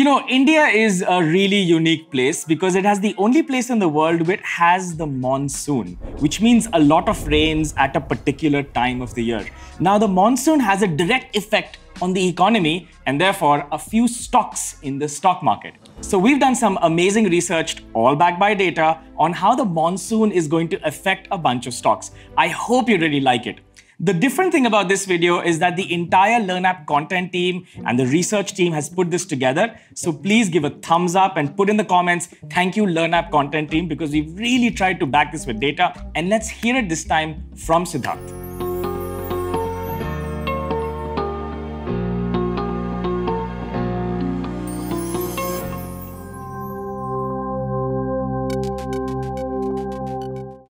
You know, India is a really unique place because it has the only place in the world where it has the monsoon, which means a lot of rains at a particular time of the year. Now, the monsoon has a direct effect on the economy and therefore a few stocks in the stock market. So we've done some amazing research, all backed by data, on how the monsoon is going to affect a bunch of stocks. I hope you really like it. The different thing about this video is that the entire LearnApp content team and the research team has put this together. So please give a thumbs up and put in the comments, thank you LearnApp content team, because we've really tried to back this with data. And let's hear it this time from Siddharth.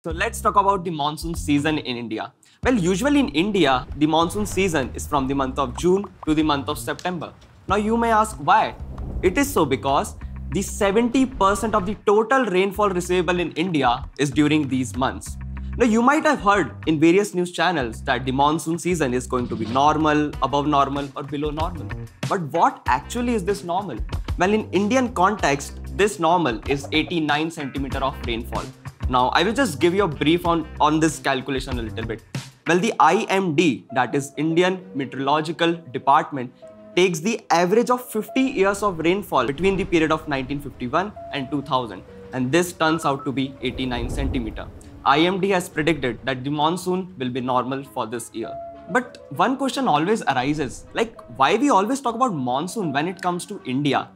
So let's talk about the monsoon season in India. Well, usually in India, the monsoon season is from the month of June to the month of September. Now you may ask why? It is so because the 70% of the total rainfall receivable in India is during these months. Now you might have heard in various news channels that the monsoon season is going to be normal, above normal or below normal. But what actually is this normal? Well, in Indian context, this normal is 89 centimeters of rainfall. Now, I will just give you a brief on this calculation a little bit. Well, the IMD, that is Indian Meteorological Department, takes the average of 50 years of rainfall between the period of 1951 and 2000. And this turns out to be 89 centimeter. IMD has predicted that the monsoon will be normal for this year. But one question always arises, like why we always talk about monsoon when it comes to India?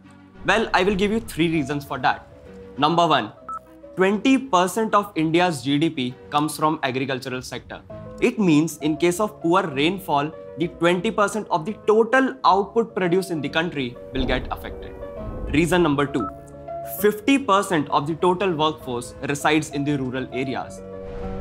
Well, I will give you three reasons for that. Number one, 20% of India's GDP comes from agricultural sector. It means in case of poor rainfall, the 20% of the total output produced in the country will get affected. Reason number two, 50% of the total workforce resides in the rural areas.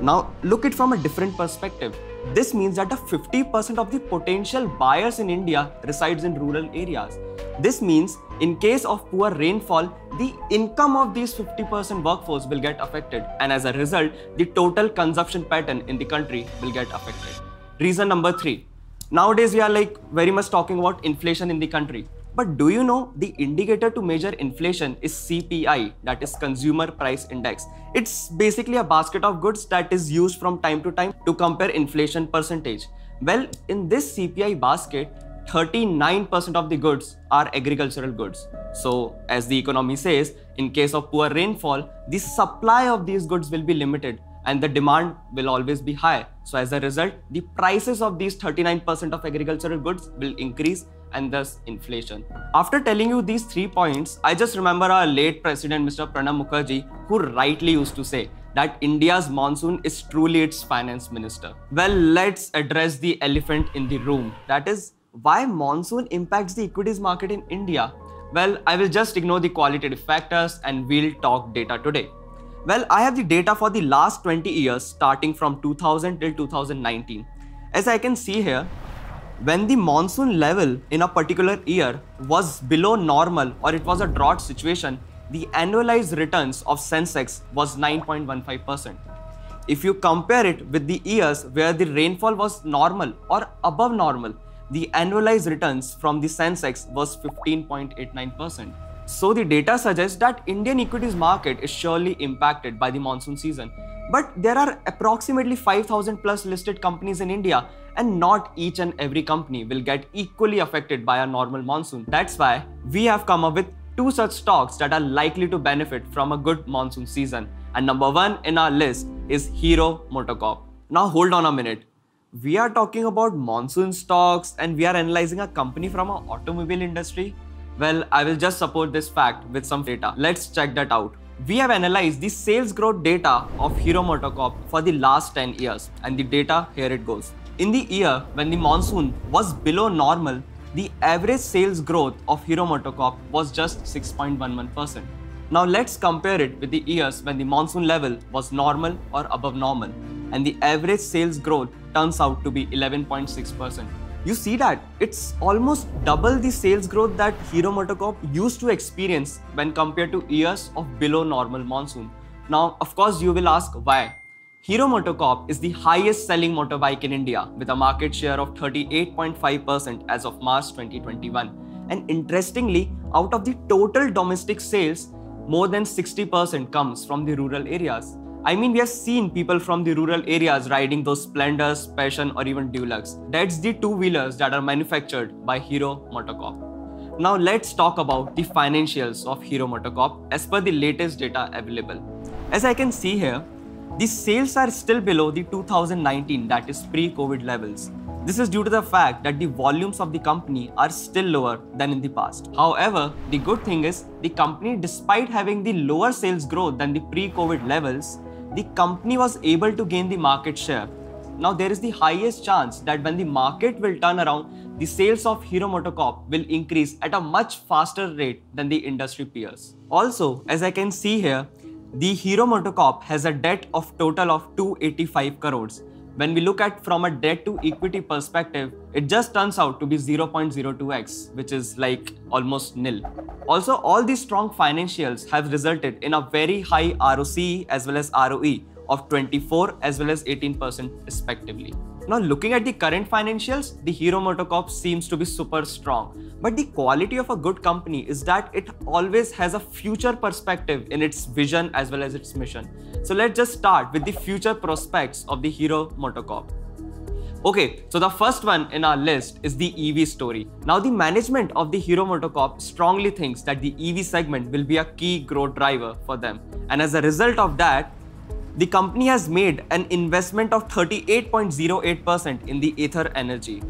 Now look it from a different perspective. This means that 50% of the potential buyers in India resides in rural areas. This means in case of poor rainfall, the income of these 50% workforce will get affected, and as a result, the total consumption pattern in the country will get affected. Reason number three. Nowadays, we are very much talking about inflation in the country. But do you know the indicator to measure inflation is CPI, that is Consumer Price Index. It's basically a basket of goods that is used from time to time to compare inflation percentage. Well, in this CPI basket, 39% of the goods are agricultural goods. So, as the economy says, in case of poor rainfall, the supply of these goods will be limited and the demand will always be high. So, as a result, the prices of these 39% of agricultural goods will increase and thus inflation. After telling you these 3 points, I just remember our late president, Mr. Pranab Mukherjee, who rightly used to say that India's monsoon is truly its finance minister. Well, let's address the elephant in the room. That is, why monsoon impacts the equities market in India? Well, I will just ignore the qualitative factors and we'll talk data today. Well, I have the data for the last 20 years starting from 2000 till 2019. As I can see here, when the monsoon level in a particular year was below normal or it was a drought situation, the annualized returns of Sensex was 9.15%. If you compare it with the years where the rainfall was normal or above normal, the annualized returns from the Sensex was 15.89%. So the data suggests that Indian equities market is surely impacted by the monsoon season. But there are approximately 5,000+ listed companies in India, and not each and every company will get equally affected by a normal monsoon. That's why we have come up with two such stocks that are likely to benefit from a good monsoon season. And number one in our list is Hero MotoCorp. Now hold on a minute. We are talking about monsoon stocks and we are analyzing a company from our automobile industry. Well, I will just support this fact with some data. Let's check that out. We have analyzed the sales growth data of Hero MotoCorp for the last 10 years and the data, here it goes. In the year when the monsoon was below normal, the average sales growth of Hero MotoCorp was just 6.11%. Now let's compare it with the years when the monsoon level was normal or above normal, and the average sales growth turns out to be 11.6%. You see that it's almost double the sales growth that Hero MotoCorp used to experience when compared to years of below normal monsoon. Now, of course, you will ask why. Hero MotoCorp is the highest selling motorbike in India with a market share of 38.5% as of March 2021. And interestingly, out of the total domestic sales, more than 60% comes from the rural areas. I mean, we have seen people from the rural areas riding those Splendors, Passion or even Dulux. That's the two-wheelers that are manufactured by Hero MotoCorp. Now let's talk about the financials of Hero MotoCorp as per the latest data available. As I can see here, the sales are still below the 2019, that is pre-COVID levels. This is due to the fact that the volumes of the company are still lower than in the past. However, the good thing is the company, despite having the lower sales growth than the pre-COVID levels, the company was able to gain the market share. Now there is the highest chance that when the market will turn around, the sales of Hero MotoCorp will increase at a much faster rate than the industry peers. Also, as I can see here, the Hero MotoCorp has a debt of total of 285 crores. When we look at from a debt to equity perspective, it just turns out to be 0.02x, which is like almost nil. Also, all these strong financials have resulted in a very high ROCE as well as ROE of 24 as well as 18% respectively. Now looking at the current financials, the Hero MotoCorp seems to be super strong. But the quality of a good company is that it always has a future perspective in its vision as well as its mission. So let's just start with the future prospects of the Hero MotoCorp. Okay, so the first one in our list is the EV story. Now the management of the Hero MotoCorp strongly thinks that the EV segment will be a key growth driver for them. And as a result of that, the company has made an investment of 38.08% in the Ather Energy.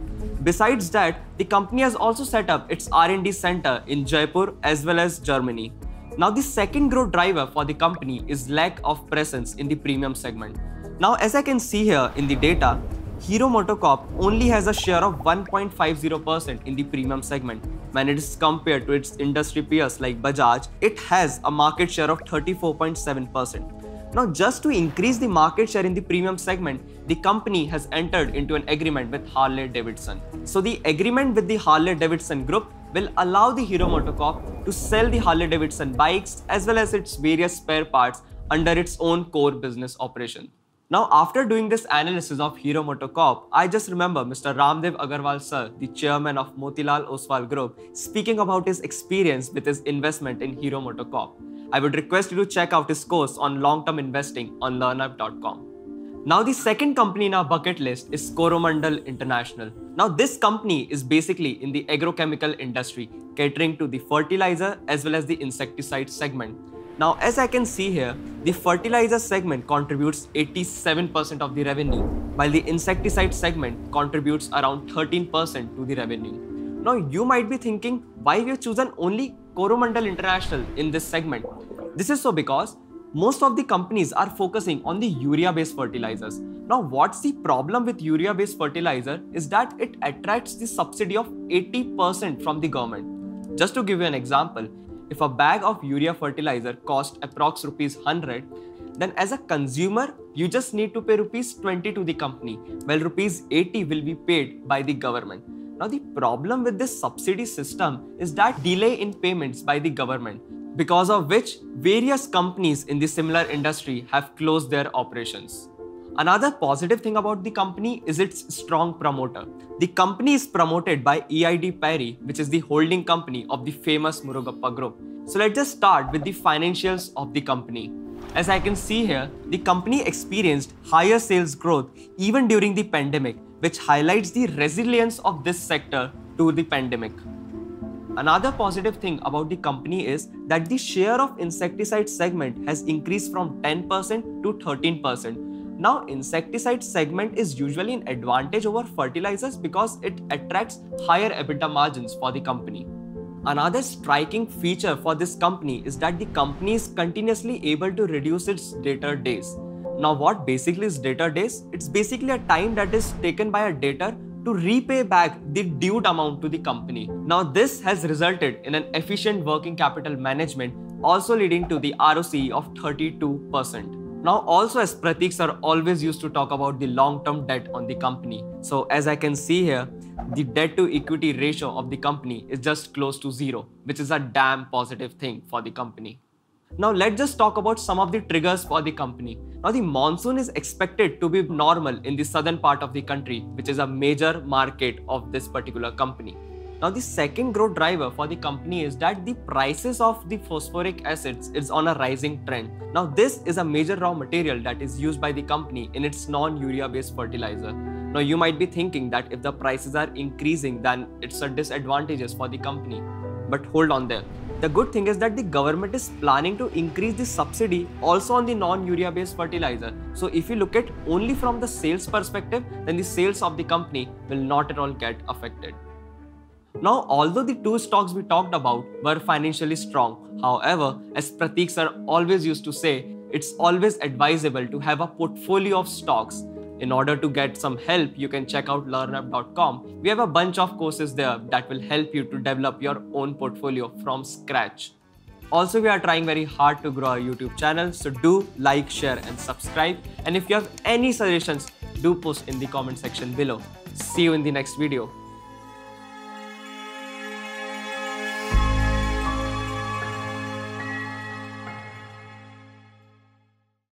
Besides that, the company has also set up its R&D center in Jaipur as well as Germany. Now the second growth driver for the company is lack of presence in the premium segment. Now as I can see here in the data, Hero MotoCorp only has a share of 1.50% in the premium segment. When it is compared to its industry peers like Bajaj, it has a market share of 34.7%. Now, just to increase the market share in the premium segment, the company has entered into an agreement with Harley-Davidson. So the agreement with the Harley-Davidson Group will allow the Hero MotoCorp to sell the Harley-Davidson bikes as well as its various spare parts under its own core business operation. Now, after doing this analysis of Hero MotoCorp, I just remember Mr. Ramdev Agarwal sir, the chairman of Motilal Oswal Group, speaking about his experience with his investment in Hero MotoCorp. I would request you to check out his course on long-term investing on LearnApp.com. Now, the second company in our bucket list is Coromandel International. Now, this company is basically in the agrochemical industry, catering to the fertilizer as well as the insecticide segment. Now, as I can see here, the fertilizer segment contributes 87% of the revenue, while the insecticide segment contributes around 13% to the revenue. Now, you might be thinking, why we have chosen only Coromandel International in this segment? This is so because most of the companies are focusing on the urea-based fertilizers. Now, what's the problem with urea-based fertilizer is that it attracts the subsidy of 80% from the government. Just to give you an example, if a bag of urea fertilizer costs approx ₹100, then as a consumer, you just need to pay ₹20 to the company, while ₹80 will be paid by the government. Now the problem with this subsidy system is that delay in payments by the government, because of which various companies in the similar industry have closed their operations. Another positive thing about the company is its strong promoter. The company is promoted by EID Parry, which is the holding company of the famous Murugappa Group. So let's just start with the financials of the company. As I can see here, the company experienced higher sales growth even during the pandemic, which highlights the resilience of this sector to the pandemic. Another positive thing about the company is that the share of insecticide segment has increased from 10% to 13%. Now, insecticide segment is usually an advantage over fertilizers because it attracts higher EBITDA margins for the company. Another striking feature for this company is that the company is continuously able to reduce its debtor days. Now, what basically is debtor days? It's basically a time that is taken by a debtor to repay back the due amount to the company. Now, this has resulted in an efficient working capital management, also leading to the ROCE of 32%. Now also, as Prateek sir always used to talk about the long-term debt on the company. So as I can see here, the debt to equity ratio of the company is just close to 0, which is a damn positive thing for the company. Now let's just talk about some of the triggers for the company. Now the monsoon is expected to be normal in the southern part of the country, which is a major market of this particular company. Now the second growth driver for the company is that the prices of the phosphoric acids is on a rising trend. Now this is a major raw material that is used by the company in its non-urea based fertilizer. Now you might be thinking that if the prices are increasing, then it's a disadvantage for the company. But hold on there. The good thing is that the government is planning to increase the subsidy also on the non-urea based fertilizer. So if you look at only from the sales perspective, then the sales of the company will not at all get affected. Now, although the two stocks we talked about were financially strong, however, as Prateek sir always used to say, it's always advisable to have a portfolio of stocks. In order to get some help, you can check out learnapp.com. We have a bunch of courses there that will help you to develop your own portfolio from scratch. Also, we are trying very hard to grow our YouTube channel, so do like, share and subscribe. And if you have any suggestions, do post in the comment section below. See you in the next video.